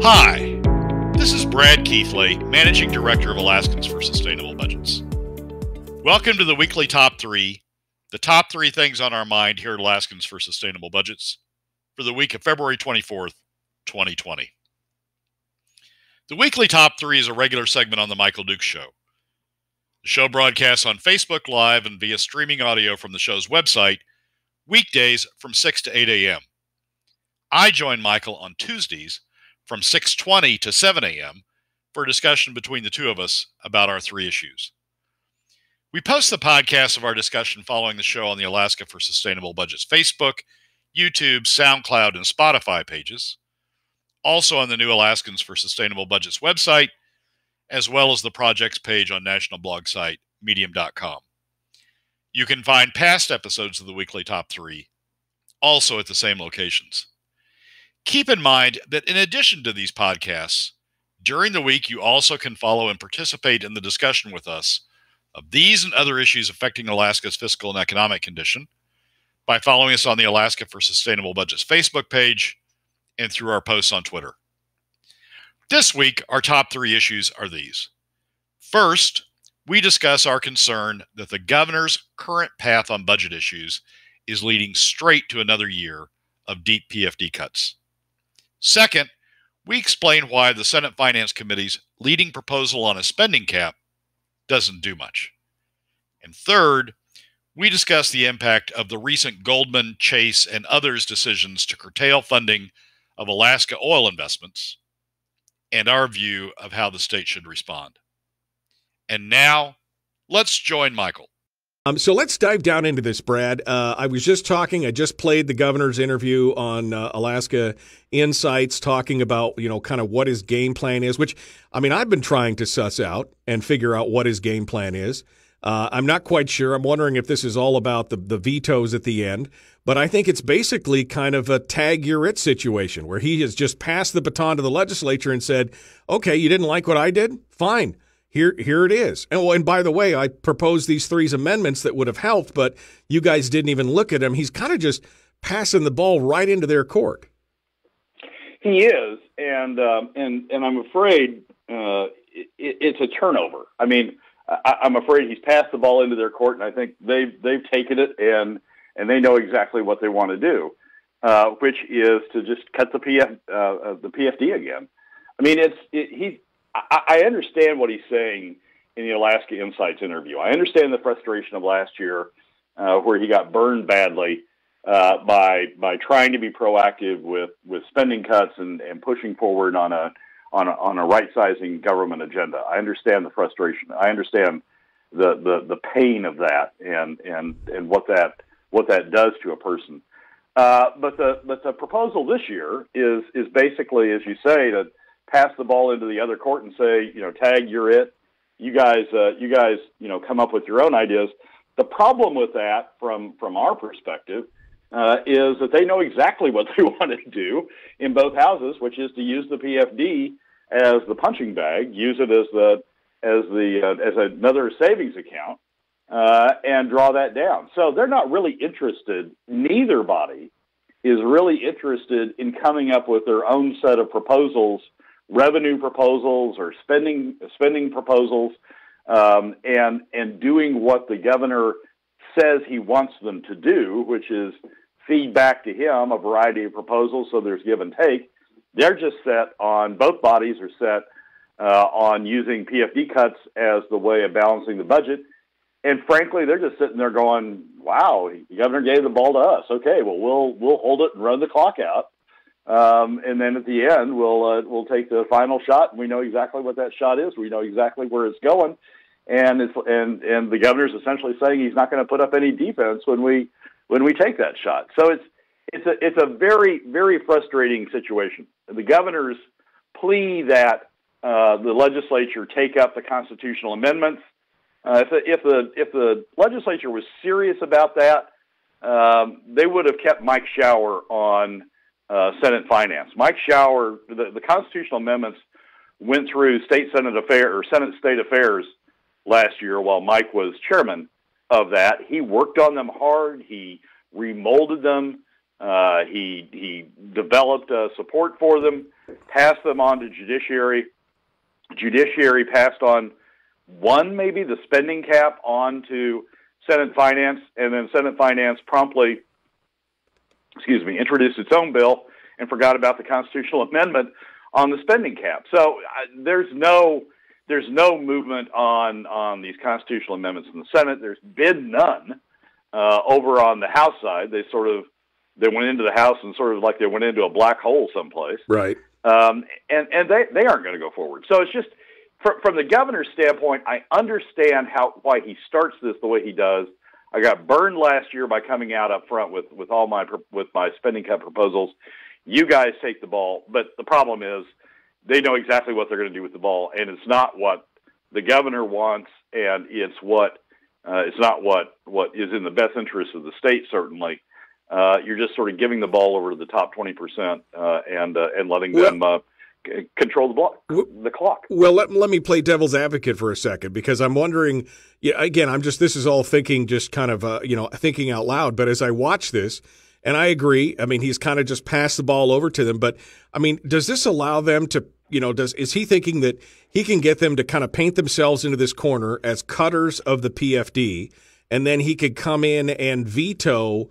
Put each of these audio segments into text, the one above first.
Hi, this is Brad Keithley, Managing Director of Alaskans for Sustainable Budgets. Welcome to the Weekly Top 3, the top 3 things on our mind here at Alaskans for Sustainable Budgets for the week of February 24th, 2020. The Weekly Top 3 is a regular segment on The Michael Dukes Show. The show broadcasts on Facebook Live and via streaming audio from the show's website, weekdays from 6 to 8 a.m. I join Michael on Tuesdays from 6:20 to 7 a.m. for a discussion between the two of us about our three issues. We post the podcast of our discussion following the show on the Alaska for Sustainable Budgets Facebook, YouTube, SoundCloud, and Spotify pages, also on the new Alaskans for Sustainable Budgets website, as well as the projects page on national blog site medium.com. You can find past episodes of the Weekly Top 3 also at the same locations. Keep in mind that in addition to these podcasts, during the week you also can follow and participate in the discussion with us of these and other issues affecting Alaska's fiscal and economic condition by following us on the Alaska for Sustainable Budgets Facebook page and through our posts on Twitter. This week, our top 3 issues are these. First, we discuss our concern that the governor's current path on budget issues is leading straight to another year of deep PFD cuts. Second, we explain why the Senate Finance Committee's leading proposal on a spending cap doesn't do much. And third, we discuss the impact of the recent Goldman, Chase, and others' decisions to curtail funding of Alaska oil investments and our view of how the state should respond. And now, let's join Michael. So let's dive down into this, Brad. I just played the governor's interview on Alaska Insights talking about, kind of what his game plan is, which, I've been trying to suss out and figure out what his game plan is. I'm not quite sure. I'm wondering if this is all about the vetoes at the end, but I think it's basically kind of a tag you're it situation where he has just passed the baton to the legislature and said, okay, you didn't like what I did? Fine. Here it is. And by the way, I proposed these 3 amendments that would have helped, but you guys didn't even look at them. He's kind of just passing the ball right into their court. He is. And I'm afraid it's a turnover. I'm afraid he's passed the ball into their court, and I think they've taken it and they know exactly what they want to do, which is to just cut the PFD again. I understand what he's saying in the Alaska Insights interview. I understand the frustration of last year, where he got burned badly by trying to be proactive with spending cuts and pushing forward on a right-sizing government agenda. I understand the frustration. I understand the pain of that and what that does to a person. But the proposal this year is basically, as you say, to pass the ball into the other court and say, tag, you're it. You guys come up with your own ideas. The problem with that, from our perspective, is that they know exactly what they want to do in both houses, which is to use the PFD as the punching bag, use it as another savings account, and draw that down. So they're not really interested. Neither body is really interested in coming up with their own set of proposals, revenue proposals or spending proposals, and doing what the governor says he wants them to do, which is feed back to him a variety of proposals, so there's give and take. They're just set on, both bodies are set on using PFD cuts as the way of balancing the budget. And frankly, they're just sitting there going, wow, the governor gave the ball to us. Okay, well, we'll hold it and run the clock out. And then at the end, we'll take the final shot. We know exactly what that shot is. We know exactly where it's going. And the governor's essentially saying he's not going to put up any defense when we take that shot. So it's a very, very frustrating situation. The governor's plea that the legislature take up the constitutional amendments. If the legislature was serious about that, they would have kept Mike Schauer on Senate Finance. Mike Schauer, the constitutional amendments went through Senate State Affairs last year while Mike was chairman of that. He worked on them hard. He remolded them He developed support for them, passed them on to judiciary. Judiciary passed on the spending cap on to Senate Finance, and then Senate Finance promptly, introduced its own bill and forgot about the constitutional amendment on the spending cap. So there's no movement on these constitutional amendments in the Senate. There's been none over on the House side. They went into the House and sort of like they went into a black hole someplace. Right. And they aren't going to go forward. So it's just from the governor's standpoint, I understand why he starts this the way he does. I got burned last year by coming out up front with my spending cut proposals. You guys take the ball, but the problem is they know exactly what they're going to do with the ball, and it's not what the governor wants, and it's not what is in the best interest of the state. Certainly, you're just sort of giving the ball over to the top 20% and letting them control the clock. Well, let me play devil's advocate for a second, because I'm wondering. Yeah, again, this is all thinking, just kind of thinking out loud. But as I watch this. And I agree. I mean, he's kind of just passed the ball over to them. But, I mean, does this allow them to, is he thinking that he can get them to kind of paint themselves into this corner as cutters of the PFD, and then he could come in and veto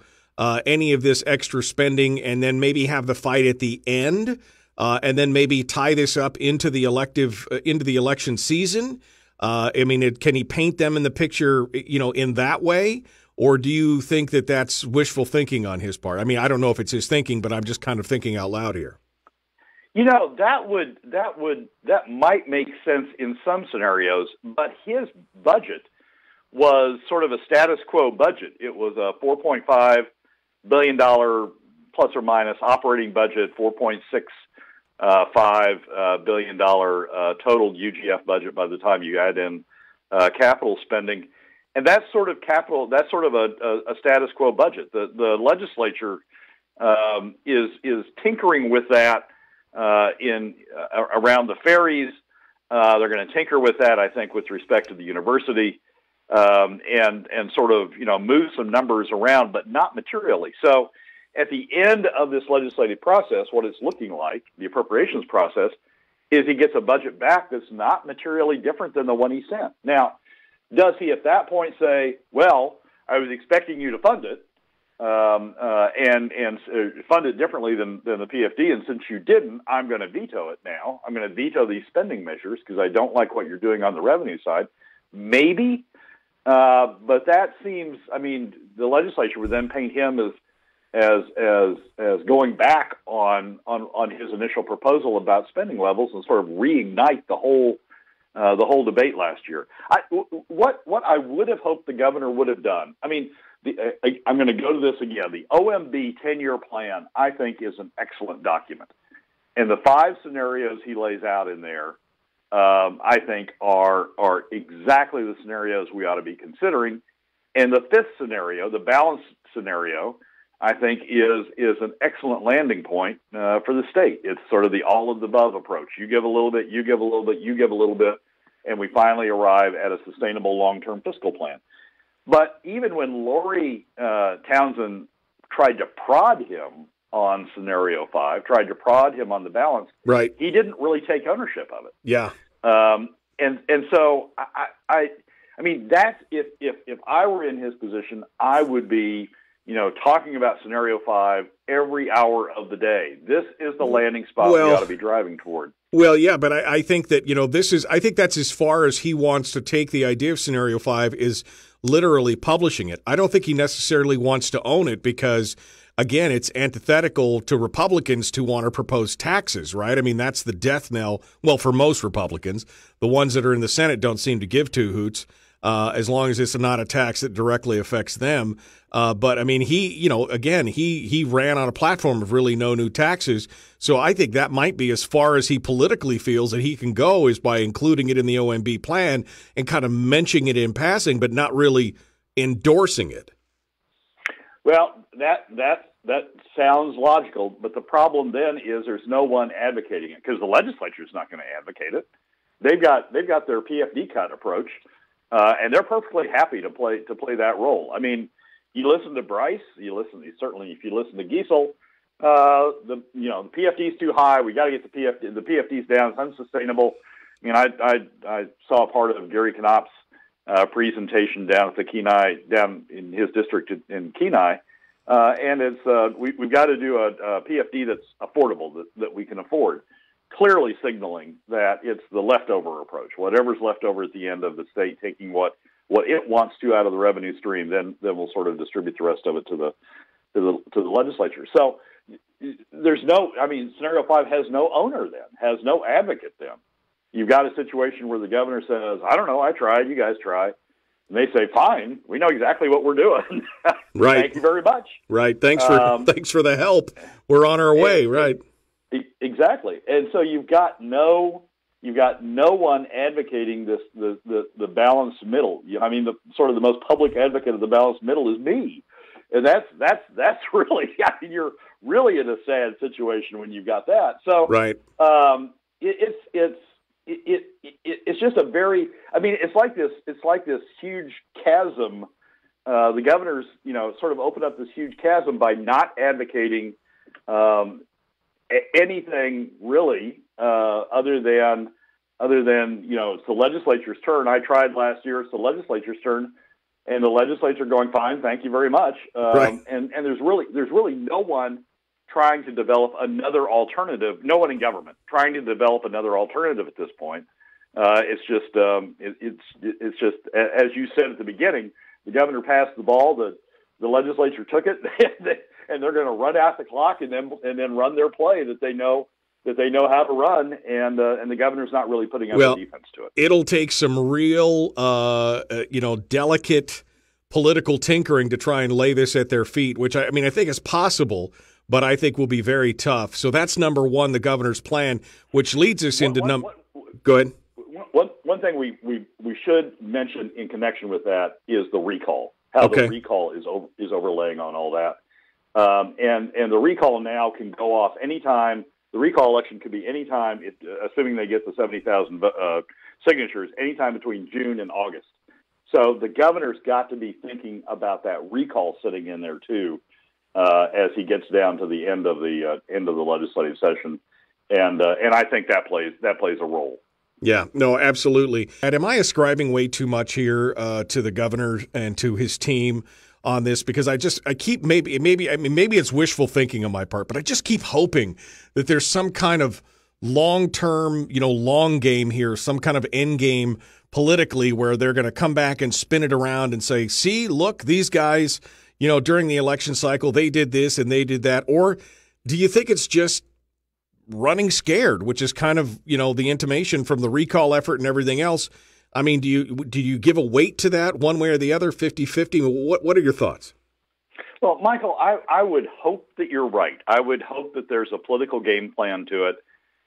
any of this extra spending, and then maybe have the fight at the end, and then maybe tie this up into the election season? I mean, can he paint them in the picture, in that way? Or do you think that that's wishful thinking on his part? I mean, I don't know if it's his thinking, but I'm just kind of thinking out loud here. That might make sense in some scenarios, but his budget was sort of a status quo budget. It was a $4.5 billion plus or minus operating budget, $4.65 billion total UGF budget by the time you add in capital spending. And that's sort of a status quo budget. The legislature is tinkering with that around the ferries. They're going to tinker with that, I think, with respect to the university, and sort of move some numbers around, but not materially. So at the end of this legislative process, what it's looking like, the appropriations process, is he gets a budget back that's not materially different than the one he sent. Now, does he at that point say, well, I was expecting you to fund it and fund it differently than the PFD, and since you didn't, I'm going to veto it now. I'm going to veto these spending measures because I don't like what you're doing on the revenue side. Maybe, but that seems, the legislature would then paint him as going back on his initial proposal about spending levels and sort of reignite the whole debate last year. What I would have hoped the governor would have done. I'm going to go to this again. The OMB 10-year plan, I think, is an excellent document, and the 5 scenarios he lays out in there, I think, are exactly the scenarios we ought to be considering. And the 5th scenario, the balance scenario, I think is an excellent landing point for the state. It's sort of the all of the above approach. You give a little bit, you give a little bit, you give a little bit, and we finally arrive at a sustainable long-term fiscal plan. But even when Lori Townsend tried to prod him on scenario 5, tried to prod him on the balance, right, he didn't really take ownership of it. Yeah. And so I mean that's if I were in his position, I would be talking about scenario 5 every hour of the day. This is the landing spot we ought to be driving toward. Well, yeah, but I think that, I think that's as far as he wants to take the idea of scenario 5, is literally publishing it. I don't think he necessarily wants to own it because, again, it's antithetical to Republicans to want to propose taxes, right? I mean, that's the death knell. Well, for most Republicans, the ones that are in the Senate don't seem to give two hoots. As long as it's not a tax that directly affects them. But, I mean, he ran on a platform of really no new taxes. So I think that might be as far as he politically feels that he can go, is by including it in the OMB plan and kind of mentioning it in passing, but not really endorsing it. Well, that sounds logical, but the problem then is there's no one advocating it, because the legislature is not going to advocate it. They've got their PFD cut approach. And they're perfectly happy to play that role. I mean, you listen to Bryce, certainly if you listen to Giesel, the PFD is too high. We got to get the PFDs down. It's unsustainable. I mean, I saw a part of Gary Knopp's presentation down at the Kenai, down in his district in Kenai. And it's we've got to do a PFD that's affordable, that we can afford, clearly signaling that it's the leftover approach. Whatever's left over at the end of the state taking what it wants to out of the revenue stream, then we'll sort of distribute the rest of it to the legislature. So there's no, I mean, scenario 5 has no owner then, has no advocate then. You've got a situation where the governor says, I don't know, I tried, you guys try. And they say, fine, we know exactly what we're doing. Right. Thank you very much. Right. Thanks for the help. We're on our way. Right. Exactly. And so you've got no one advocating this, the balanced middle. I mean, the sort of the most public advocate of the balanced middle is me. And that's really, I mean, you're really in a sad situation when you've got that. So, right. It's just a very, I mean, it's like this huge chasm. The governors, sort of opened up this huge chasm by not advocating anything really other than, it's the legislature's turn. I tried last year. It's the legislature's turn, and the legislature going, fine, thank you very much. Right. And there's really no one trying to develop another alternative, no one in government trying to develop another alternative at this point. It's just, it's just, as you said at the beginning, the governor passed the ball, the legislature took it, and they're going to run out the clock and then run their play that they know how to run, and the governor's not really putting up the defense to it. It'll take some real, delicate political tinkering to try and lay this at their feet, which I think is possible, but I think will be very tough. So that's number one, the governor's plan, which leads us into number. Go ahead. One thing we should mention in connection with that is the recall. The recall is overlaying on all that, and the recall now can go off anytime. The recall election could be anytime, assuming they get the 70,000 signatures, anytime between June and August. So the governor's got to be thinking about that recall sitting in there too. As he gets down to the end of the legislative session, and I think that plays a role. Yeah, no, absolutely. And am I ascribing way too much here to the governor and to his team on this? Because maybe it's wishful thinking on my part, but I just keep hoping that there's some kind of long-term, long game here, some kind of end game politically where they're going to come back and spin it around and say, see, look, these guys, during the election cycle, they did this and they did that. Or do you think it's just running scared, which is kind of, the intimation from the recall effort and everything else? I mean, do you give a weight to that one way or the other, 50-50? What are your thoughts? Well, Michael, I would hope that you're right. I would hope that there's a political game plan to it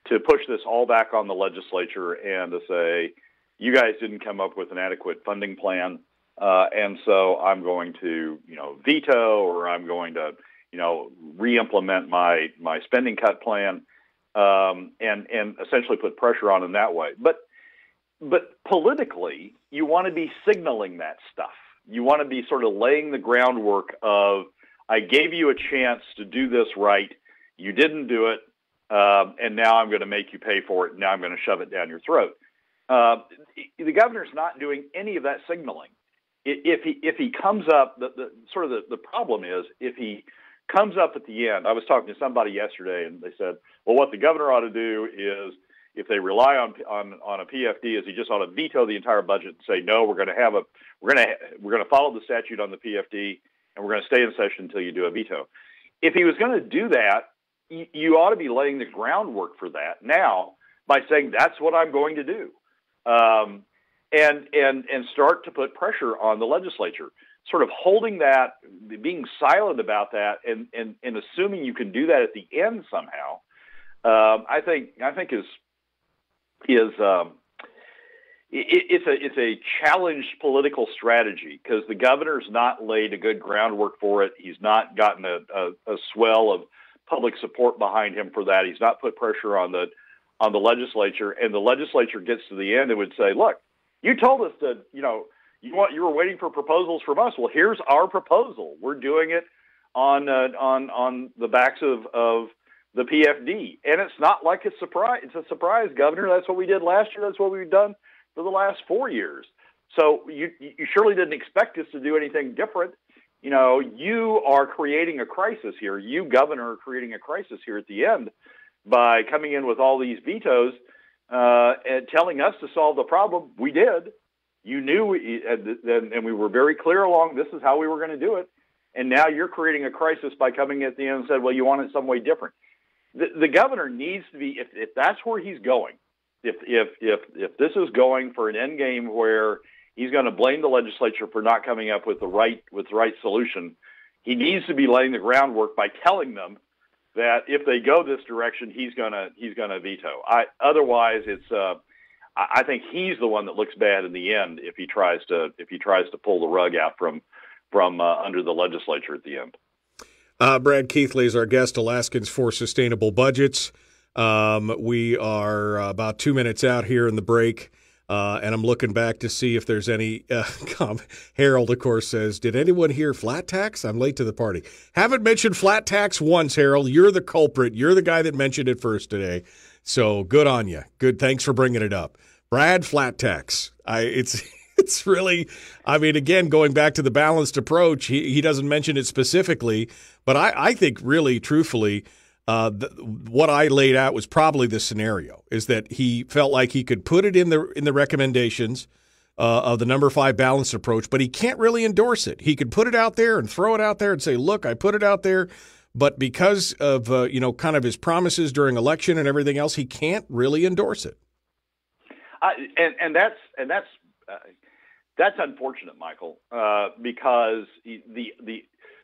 to push this all back on the legislature and to say, you guys didn't come up with an adequate funding plan. And so I'm going to, veto, or I'm going to, re-implement my spending cut plan, and essentially put pressure on them that way. But politically, you want to be signaling that stuff. You want to be sort of laying the groundwork of, I gave you a chance to do this right. You didn't do it. And now I'm going to make you pay for it. Now I'm going to shove it down your throat. The governor's not doing any of that signaling. If he comes up, the problem is if he comes up at the end. I was talking to somebody yesterday, and they said, "Well, what the governor ought to do is, if they rely on a PFD, is he just ought to veto the entire budget and say, no, we're going to follow the statute on the PFD, and we're going to stay in session until you do a veto." If he was going to do that, you ought to be laying the groundwork for that now by saying, "That's what I'm going to do." And start to put pressure on the legislature, sort of holding that, being silent about that, and assuming you can do that at the end somehow. I think it's a challenged political strategy because the governor's not laid a good groundwork for it. He's not gotten a swell of public support behind him for that. He's not put pressure on the legislature, and the legislature gets to the end and would say, "Look, you told us to, You were waiting for proposals from us. Well, here's our proposal. We're doing it on the backs of the PFD, and it's not like a surprise. It's a surprise, Governor. That's what we did last year. That's what we've done for the last 4 years. So you surely didn't expect us to do anything different. You know, you are creating a crisis here. You, Governor, are creating a crisis here at the end by coming in with all these vetoes and telling us to solve the problem. We did. You knew, and we were very clear along, this is how we were going to do it. And now you're creating a crisis by coming at the end and said, well, you want it some way different. The governor needs to be, if that's where he's going, if this is going for an end game where he's going to blame the legislature for not coming up with the right solution, he needs to be laying the groundwork by telling them that if they go this direction, he's going to veto. Otherwise, it's I think he's the one that looks bad in the end if he tries to pull the rug out from under the legislature at the end. Brad Keithley is our guest, Alaskans for Sustainable Budgets. We are about 2 minutes out here in the break, and I'm looking back to see if there's any comment. Harold, of course, says, did anyone hear flat tax? I'm late to the party. Haven't mentioned flat tax once, Harold. You're the culprit. You're the guy that mentioned it first today. So good on you. Good. Thanks for bringing it up. Brad, flat tax. It's really, I mean, again, going back to the balanced approach, he doesn't mention it specifically, but I think really, truthfully, what I laid out was probably the scenario, is that he felt like he could put it in the recommendations of the number 5 balanced approach, but he can't really endorse it. He could put it out there and throw it out there and say, look, I put it out there, but because of, kind of his promises during election and everything else, he can't really endorse it. That's unfortunate, Michael, because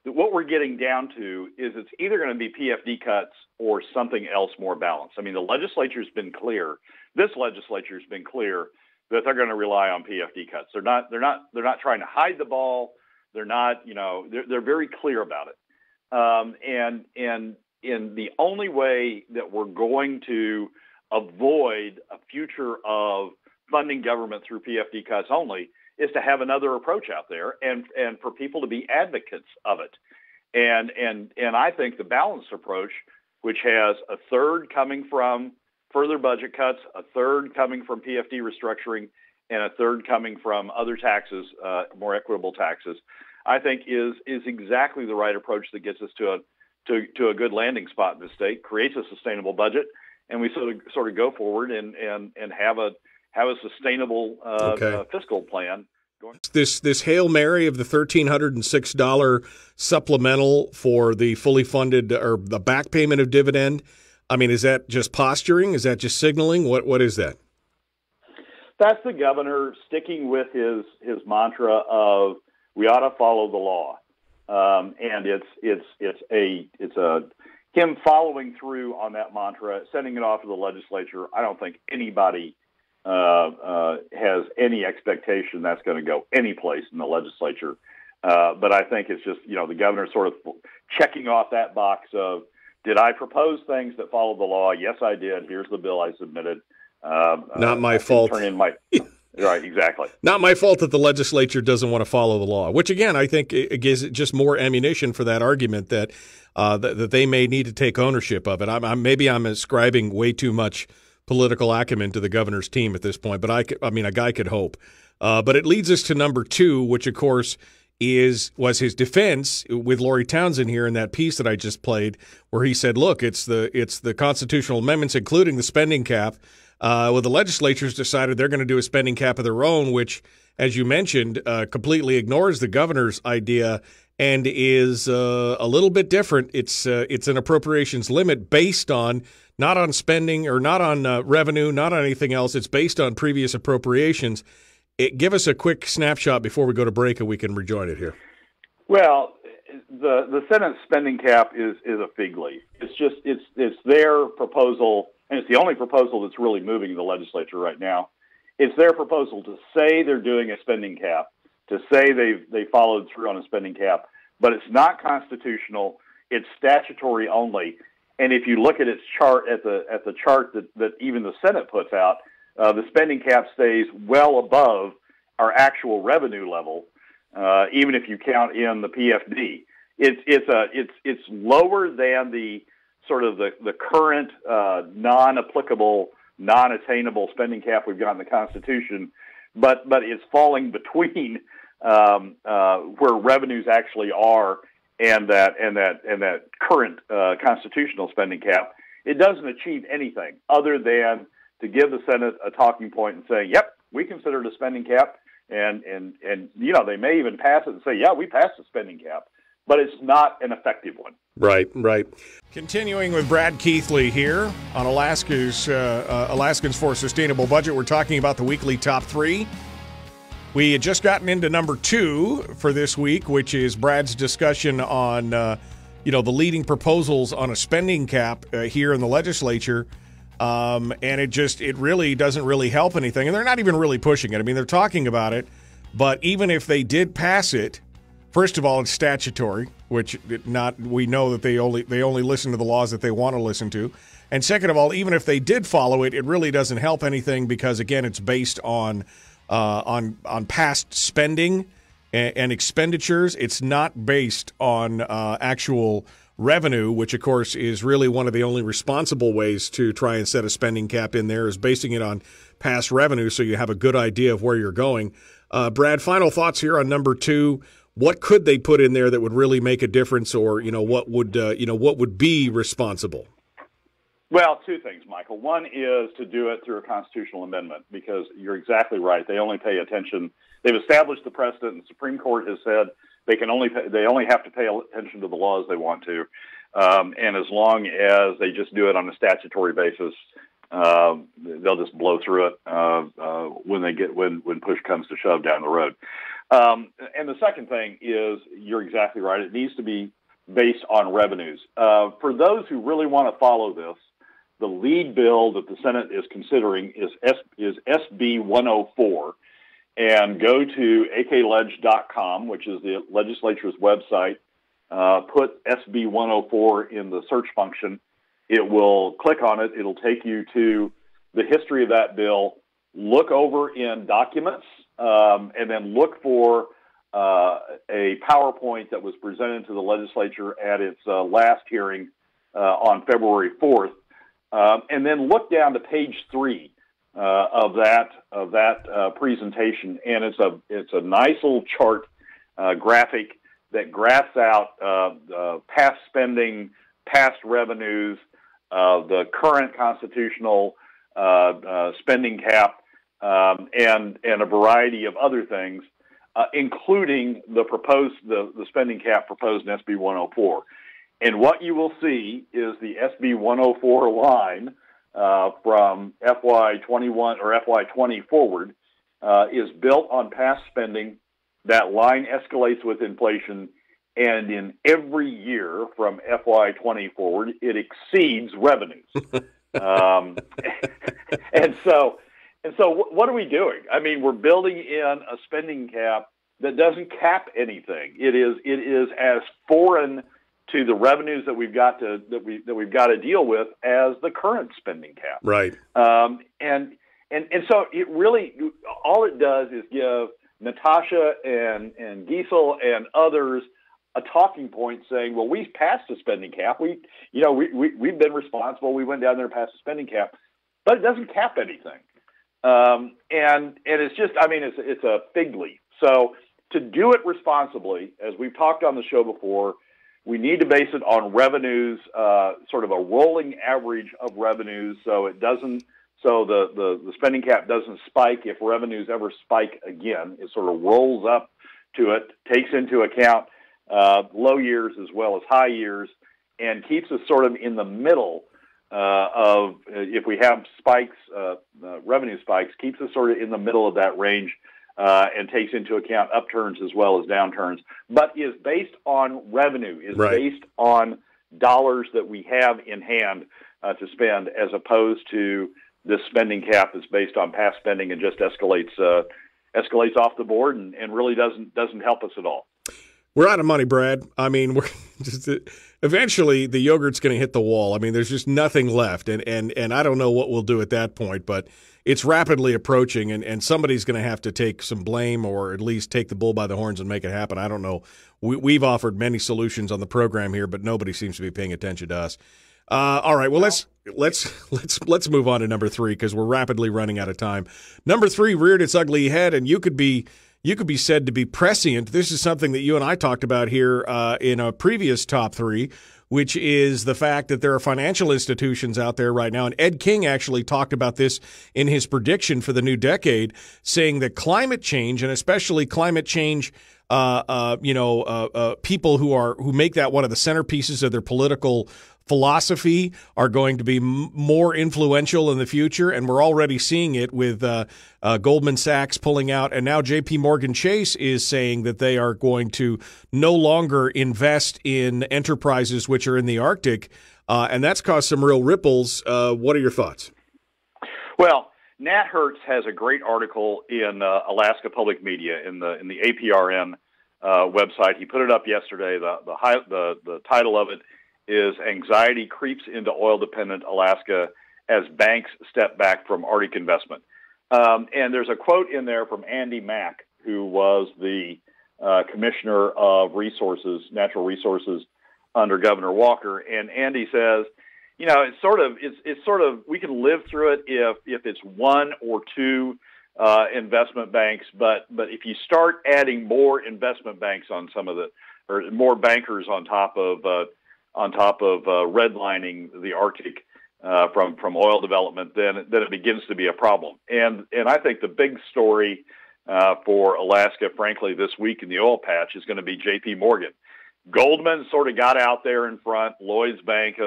what we're getting down to is it's either going to be PFD cuts or something else more balanced. I mean, the legislature's been clear. This legislature's been clear that they're going to rely on PFD cuts. They're not trying to hide the ball. They're not, they're very clear about it. And the only way that we're going to avoid a future of funding government through PFD cuts only is to have another approach out there and for people to be advocates of it. And I think the balanced approach, which has a third coming from further budget cuts, a third coming from PFD restructuring, and a third coming from other taxes, more equitable taxes, I think is exactly the right approach that gets us to a good landing spot in the state, creates a sustainable budget, and we sort of go forward and have a sustainable fiscal plan. This Hail Mary of the $1,306 supplemental for the fully funded or the back payment of dividend, I mean, is that just posturing? Is that just signaling? What is that? That's the governor sticking with his mantra of we ought to follow the law, and it's him following through on that mantra, sending it off to the legislature. I don't think anybody has any expectation that's going to go any place in the legislature. But I think it's just, the governor sort of checking off that box of, did I propose things that follow the law? Yes, I did. Here's the bill I submitted. Not my fault. Right, exactly. Not my fault that the legislature doesn't want to follow the law, which, again, I think it gives it just more ammunition for that argument that, that they may need to take ownership of it. Maybe I'm ascribing way too much political acumen to the governor's team at this point, but I mean, a guy could hope. But it leads us to number 2, which, of course, was his defense with Lori Townsend here in that piece that I just played, where he said, "Look, it's the constitutional amendments, including the spending cap. Well, the legislature's decided they're going to do a spending cap of their own, which, as you mentioned, completely ignores the governor's idea and is a little bit different. It's an appropriations limit based on." Not on spending or not on revenue, not on anything else. It's based on previous appropriations. Give us a quick snapshot before we go to break and we can rejoin it here. Well, the Senate spending cap is a fig leaf. It's just it's their proposal, and it's the only proposal that's really moving the legislature right now. It's their proposal to say they're doing a spending cap, to say they followed through on a spending cap, but it's not constitutional. It's statutory only. And if you look at its chart, at the chart that even the Senate puts out, the spending cap stays well above our actual revenue level, even if you count in the PFD. It's lower than the sort of the current non-applicable, non-attainable spending cap we've got in the Constitution, but it's falling between where revenues actually are and that current constitutional spending cap. It doesn't achieve anything other than to give the Senate a talking point and say, "Yep, we considered a spending cap," and you know, they may even pass it and say, "Yeah, we passed a spending cap," but it's not an effective one. Right, right. Continuing with Brad Keithley here on Alaskans for Sustainable Budget, we're talking about the weekly top three. We had just gotten into number two for this week, which is Brad's discussion on, the leading proposals on a spending cap here in the legislature. And it really doesn't really help anything. And they're not even really pushing it. I mean, they're talking about it, but even if they did pass it, first of all, it's statutory, which we know that they only listen to the laws that they want to listen to. And second of all, even if they did follow it, it really doesn't help anything because, again, it's based on past spending and expenditures. It's not based on actual revenue, which, of course, is really one of the only responsible ways to try and set a spending cap in there, is basing it on past revenue so you have a good idea of where you're going. Brad, final thoughts here on number two. What could they put in there that would really make a difference, or what would be responsible? Well, two things, Michael. One is to do it through a constitutional amendment, because you're exactly right. They only pay attention. They've established the precedent, and the Supreme Court has said they only have to pay attention to the laws they want to, and as long as they just do it on a statutory basis, they'll just blow through it when push comes to shove down the road. And the second thing is, you're exactly right. It needs to be based on revenues. For those who really want to follow this, the lead bill that the Senate is considering is SB104, and go to aklegis.com, which is the legislature's website. Put SB104 in the search function. It will click on it. It'll take you to the history of that bill. Look over in documents, and then look for a PowerPoint that was presented to the legislature at its last hearing on February 4th, and then look down to page 3 of that presentation, and it's a nice little chart graphic that graphs out past spending, past revenues, the current constitutional spending cap, and a variety of other things, including the spending cap proposed in SB 104. And what you will see is the SB 104 line from FY 21 or FY 20 forward is built on past spending. That line escalates with inflation, and in every year from FY 20 forward, it exceeds revenues. And so what are we doing? I mean, we're building in a spending cap that doesn't cap anything. It is as foreign to the revenues that we've got to that we've got to deal with as the current spending cap. Right. And so it really, all it does is give Natasha and Giesel and others a talking point, saying, "Well, we passed the spending cap. We've been responsible. We went down there and passed the spending cap," but it doesn't cap anything. And it's just, I mean, it's a fig leaf. So to do it responsibly, as we've talked on the show before, we need to base it on revenues, sort of a rolling average of revenues, so it doesn't. So the spending cap doesn't spike if revenues ever spike again. It sort of rolls up to it, takes into account low years as well as high years, and keeps us sort of in the middle of, if we have spikes, revenue spikes, keeps us sort of in the middle of that range, and takes into account upturns as well as downturns, but is based on revenue, is right, based on dollars that we have in hand to spend, as opposed to this spending cap that's based on past spending and just escalates off the board and really doesn't help us at all. We're out of money, Brad. I mean, we're just eventually the yogurt's going to hit the wall. I mean, there's just nothing left, and I don't know what we'll do at that point, but it's rapidly approaching, and somebody's going to have to take some blame or at least take the bull by the horns and make it happen. I don't know. We've offered many solutions on the program here, but nobody seems to be paying attention to us. All right, well, let's move on to number three because we're rapidly running out of time. Number three reared its ugly head, and you could be said to be prescient. This is something that you and I talked about here in a previous top three, which is the fact that there are financial institutions out there right now. And Ed King actually talked about this in his prediction for the new decade, saying that climate change, and especially climate change, people who make that one of the centerpieces of their political philosophy are going to be more influential in the future, and we're already seeing it with Goldman Sachs pulling out, and now JPMorgan Chase is saying that they are going to no longer invest in enterprises which are in the Arctic, and that's caused some real ripples. What are your thoughts? Well, Nat Hertz has a great article in Alaska Public Media in the APRN website. He put it up yesterday. The title of it is Anxiety Creeps into Oil-Dependent Alaska as Banks Step Back from Arctic Investment. And there's a quote in there from Andy Mack, who was the Commissioner of Natural Resources under Governor Walker. And Andy says, you know, it's sort of we can live through it if it's one or two investment banks, but if you start adding more investment banks on some of the, or more bankers on top of redlining the Arctic from oil development, then it begins to be a problem. And I think the big story for Alaska, frankly, this week in the oil patch is going to be J.P. Morgan. Goldman sort of got out there in front. Lloyds Bank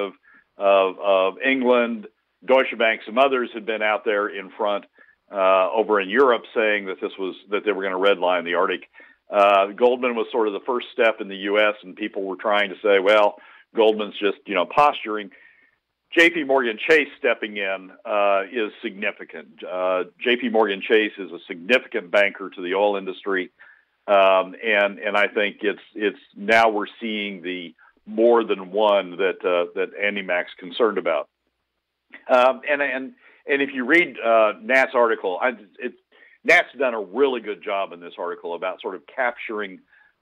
of England, Deutsche Bank, some others had been out there in front over in Europe saying that they were going to redline the Arctic. Goldman was sort of the first step in the U.S., and people were trying to say, well, Goldman's just, you know, posturing. JPMorgan Chase stepping in is significant. JPMorgan Chase is a significant banker to the oil industry, and I think it's now we're seeing the more than one that Andy Mack's concerned about. And if you read Nat's article, Nat's done a really good job in this article about sort of capturing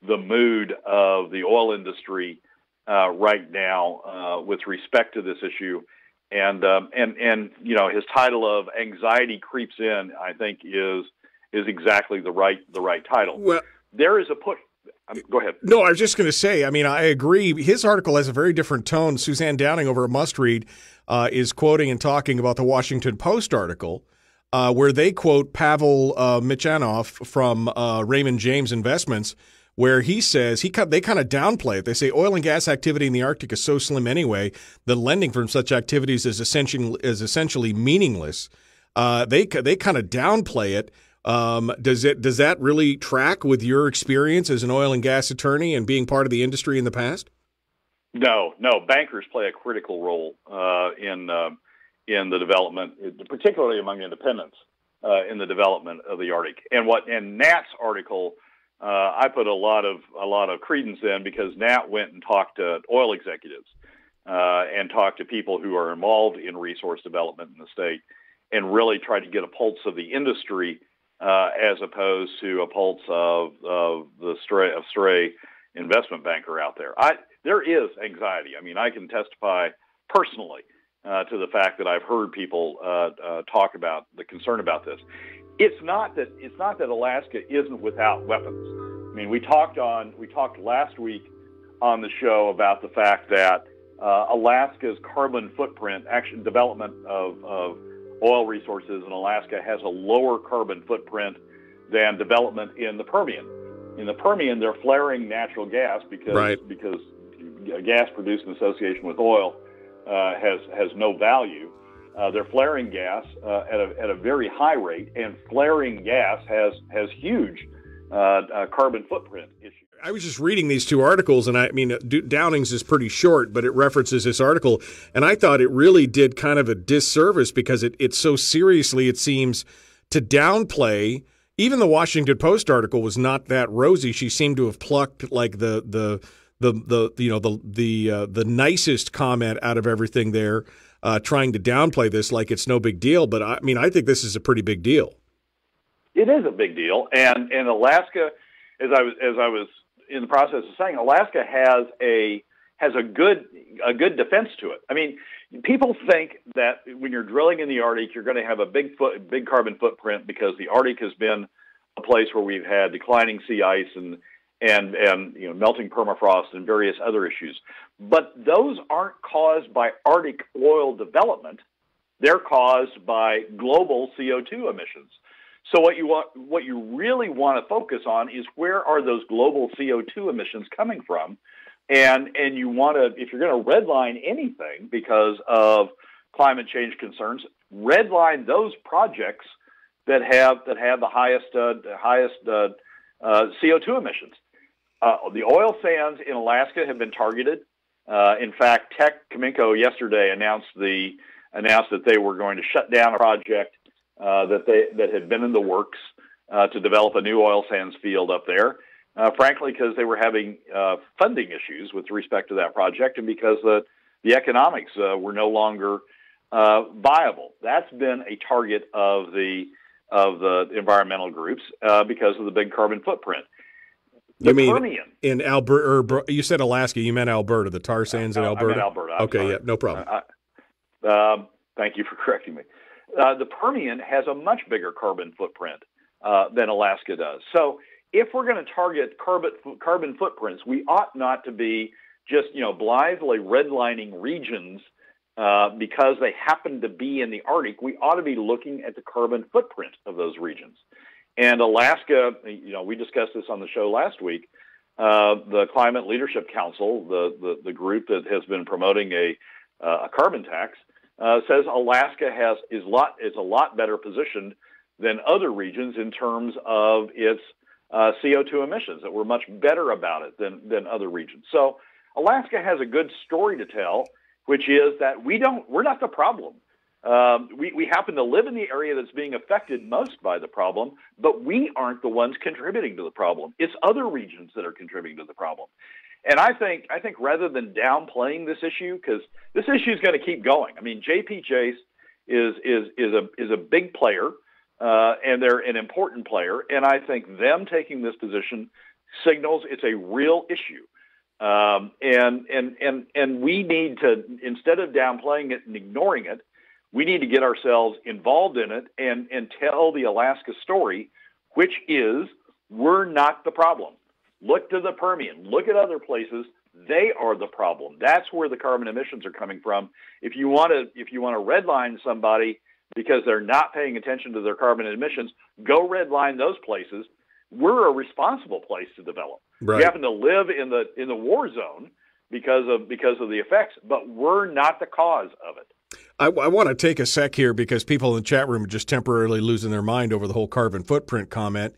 the mood of the oil industry right now with respect to this issue, and you know, his title of Anxiety Creeps In, I think is exactly the right title. Well, there is a push. Go ahead. No, I was just going to say, I mean, I agree. His article has a very different tone. Suzanne Downing over at Must Read is quoting and talking about the Washington Post article where they quote Pavel Michanov from Raymond James Investments, where he says they kind of downplay it. They say oil and gas activity in the Arctic is so slim anyway that lending from such activities is essentially meaningless. They kind of downplay it. Does that really track with your experience as an oil and gas attorney and being part of the industry in the past? No. Bankers play a critical role in the development, particularly among independents, in the development of the Arctic. And Nat's article, I put a lot of credence in because Nat went and talked to oil executives and talked to people who are involved in resource development in the state and really tried to get a pulse of the industry as opposed to a pulse of the stray investment banker out there. There is anxiety. I mean, I can testify personally to the fact that I've heard people talk about the concern about this. It's not that Alaska isn't without weapons. I mean, we talked last week on the show about the fact that Alaska's carbon footprint, actually development of oil resources in Alaska has a lower carbon footprint than development in the Permian. In the Permian, they're flaring natural gas because gas produced in association with oil has no value. They're flaring gas at a very high rate, and flaring gas has huge carbon footprint issues. I was just reading these two articles, and I mean, Downing's is pretty short, but it references this article, and I thought it really did kind of a disservice because it so seriously, it seems, to downplay Even the Washington Post article was not that rosy. She seemed to have plucked like the nicest comment out of everything there, trying to downplay this like it's no big deal. But I mean, I think this is a pretty big deal. It is a big deal, and Alaska, as I was in the process of saying, Alaska has a good defense to it. I mean, people think that when you're drilling in the Arctic, you're going to have a big carbon footprint because the Arctic has been a place where we've had declining sea ice and you know, melting permafrost and various other issues. But those aren't caused by Arctic oil development; they're caused by global CO2 emissions. So what you really want to focus on is where are those global CO2 emissions coming from, and you want to, if you're going to redline anything because of climate change concerns, redline those projects that have the highest CO2 emissions. The oil sands in Alaska have been targeted. In fact, Tech Cominco yesterday announced that they were going to shut down a project that had been in the works to develop a new oil sands field up there, frankly, because they were having funding issues with respect to that project and because the economics were no longer viable. That's been a target of the environmental groups because of the big carbon footprint. The Permian. In Alberta, you said Alaska, you meant Alberta, the tar sands in Alberta? I meant Alberta. Okay, yeah, no problem. Thank you for correcting me. The Permian has a much bigger carbon footprint than Alaska does. So if we're going to target carbon footprints, we ought not to be just, you know, blithely redlining regions because they happen to be in the Arctic. We ought to be looking at the carbon footprint of those regions. And Alaska, you know, we discussed this on the show last week, the Climate Leadership Council, the group that has been promoting a carbon tax, says Alaska is a lot better positioned than other regions in terms of its CO2 emissions, that we're much better about it than other regions. So Alaska has a good story to tell, which is that we're not the problem. We happen to live in the area that's being affected most by the problem, but we aren't the ones contributing to the problem. It's other regions that are contributing to the problem. And I think rather than downplaying this issue, because this issue is going to keep going. I mean, JP Chase is a big player, and they're an important player. And I think them taking this position signals it's a real issue. And we need to, instead of downplaying it and ignoring it, we need to get ourselves involved in it and tell the Alaska story, which is we're not the problem. Look to the Permian. Look at other places. They are the problem. That's where the carbon emissions are coming from. If you want to redline somebody because they're not paying attention to their carbon emissions, go redline those places. We're a responsible place to develop. Right. We happen to live in the war zone because of the effects, but we're not the cause of it. I want to take a sec here because people in the chat room are just temporarily losing their mind over the whole carbon footprint comment.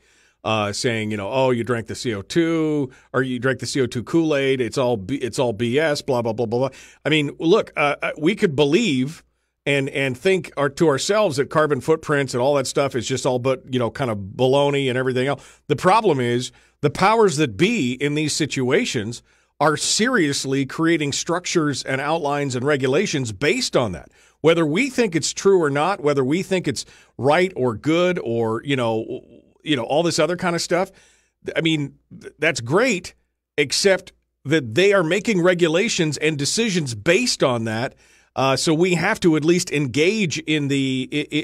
Saying, you know, oh, you drank the CO2 or you drank the CO2 Kool-Aid. It's all BS, blah, blah, blah, blah, blah. I mean, look, we could believe and think to ourselves that carbon footprints and all that stuff is just all but, you know, kind of baloney and everything else. The problem is the powers that be in these situations are seriously creating structures and outlines and regulations based on that. Whether we think it's true or not, whether we think it's right or good or, you know, all this other kind of stuff. I mean, that's great, except that they are making regulations and decisions based on that. So we have to at least engage in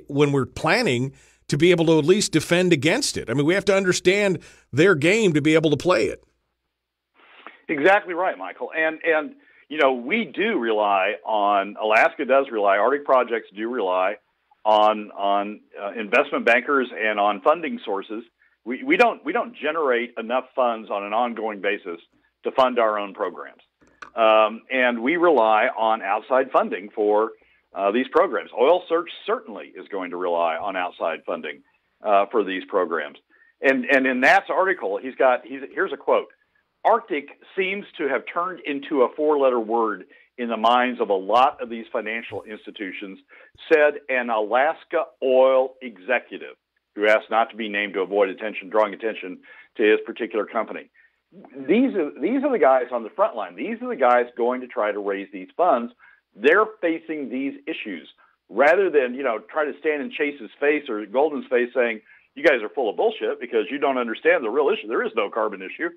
when we're planning to be able to at least defend against it. I mean, we have to understand their game to be able to play it. Exactly right, Michael. And you know, we do rely on, Alaska does rely, Arctic projects do rely on investment bankers and on funding sources. We don't generate enough funds on an ongoing basis to fund our own programs, and we rely on outside funding for these programs. Oil Search certainly is going to rely on outside funding for these programs. And in Nat's article, here's a quote: "Arctic seems to have turned into a four-letter word in the minds of a lot of these financial institutions," said an Alaska oil executive. who asked not to be named to avoid drawing attention to his particular company. These are the guys on the front line. These are the guys going to try to raise these funds. They're facing these issues rather than, try to stand in Chase's face or Goldman's face saying, you guys are full of bullshit because you don't understand the real issue. There is no carbon issue.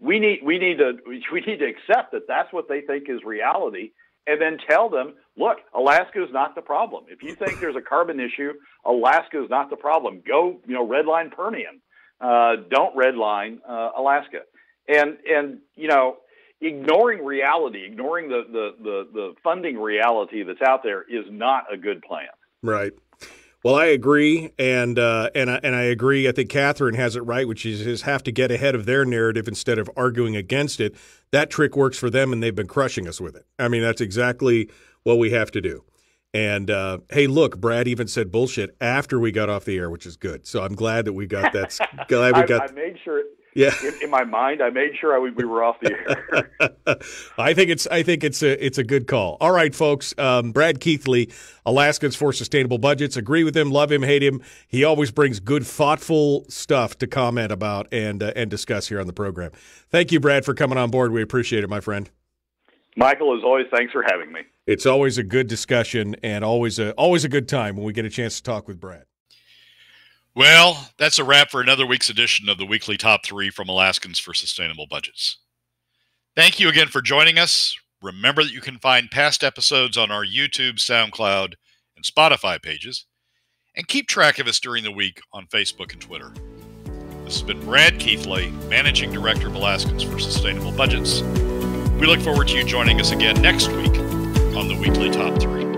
We need to accept that that's what they think is reality, and then tell them, look, Alaska is not the problem. If you think there's a carbon issue, Alaska is not the problem. Go, redline Permian. Don't redline Alaska. And ignoring reality, ignoring the funding reality that's out there is not a good plan. Right. Well, I agree, and I agree. I think Catherine has it right, which is have to get ahead of their narrative instead of arguing against it. That trick works for them, and they've been crushing us with it. I mean, that's exactly what we have to do. And, hey, look, Brad even said bullshit after we got off the air, which is good. So I'm glad that we got that. Glad we got. I made sure. Yeah. In my mind, I made sure we were off the air. I think it's a good call. All right, folks. Brad Keithley, Alaskans for Sustainable Budgets. Agree with him, love him, hate him. He always brings good, thoughtful stuff to comment about and discuss here on the program. Thank you, Brad, for coming on board. We appreciate it, my friend. Michael, as always, thanks for having me. It's always a good discussion and always a good time when we get a chance to talk with Brad. Well, that's a wrap for another week's edition of the Weekly Top 3 from Alaskans for Sustainable Budgets. Thank you again for joining us. Remember that you can find past episodes on our YouTube, SoundCloud, and Spotify pages. And keep track of us during the week on Facebook and Twitter. This has been Brad Keithley, Managing Director of Alaskans for Sustainable Budgets. We look forward to you joining us again next week on the Weekly Top 3.